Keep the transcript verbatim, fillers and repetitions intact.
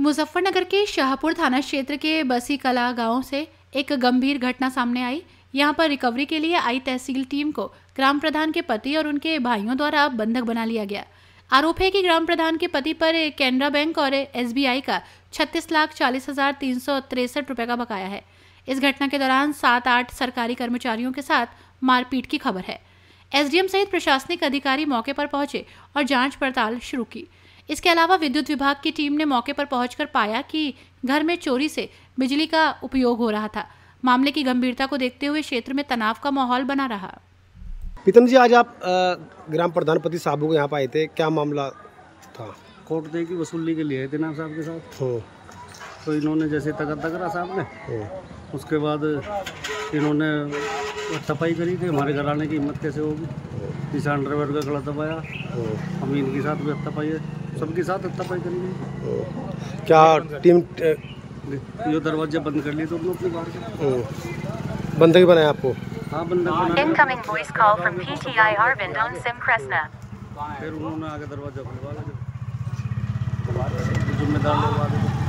मुजफ्फरनगर के शाहपुर थाना क्षेत्र के बसीकला गांव से एक गंभीर घटना सामने आई। यहां पर रिकवरी के लिए आई तहसील टीम को ग्राम प्रधान के पति और उनके भाइयों द्वारा बंधक बना लिया गया। आरोप है कि ग्राम प्रधान के पति पर कैनरा बैंक और एस बी आई का छत्तीस लाख चालीस हजार तीन सौ तिरसठ रुपये का बकाया है। इस घटना के दौरान सात आठ सरकारी कर्मचारियों के साथ मारपीट की खबर है। एस डी एम सहित प्रशासनिक अधिकारी मौके पर पहुंचे और जांच पड़ताल शुरू की। इसके अलावा विद्युत विभाग की टीम ने मौके पर पहुंचकर पाया कि घर में चोरी से बिजली का उपयोग हो रहा था। मामले की गंभीरता को देखते हुए क्षेत्र में तनाव का माहौल बना रहा। प्रीतम जी, आज आप ग्राम प्रधानपति साहब को यहाँ पर आए थे, क्या मामला था? कोर्ट दे की वसूली के लिए आए थे नाम साहब के साथ, तो इन्होंने जैसे तकरा साहब ने, उसके बाद इन्होंने सफाई करी थी। हमारे घर आने की हिम्मत कैसे होगी? इस अंडरवेयर का गला दबाया, हम इनके साथ भी हत्तापाई है, सबके साथ हत्तापाई करेंगे। क्या टीम जो दरवाजा बंद कर लिए तो उन्होंने अपने बाहर बंदक बनाया आपको? हाँ, बंदक। Incoming voice call from P T I Arvind on सिम क्रेस्ना। फिर उन्होंने आगे दरवाजा खुलवा लिया, जिम्मेदार लोग आ गए।